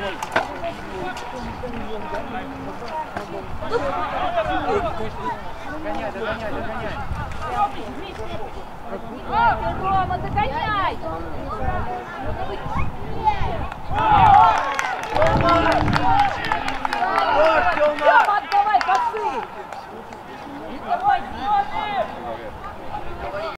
Догоняй, догоняй, догоняй. Рома, догоняй!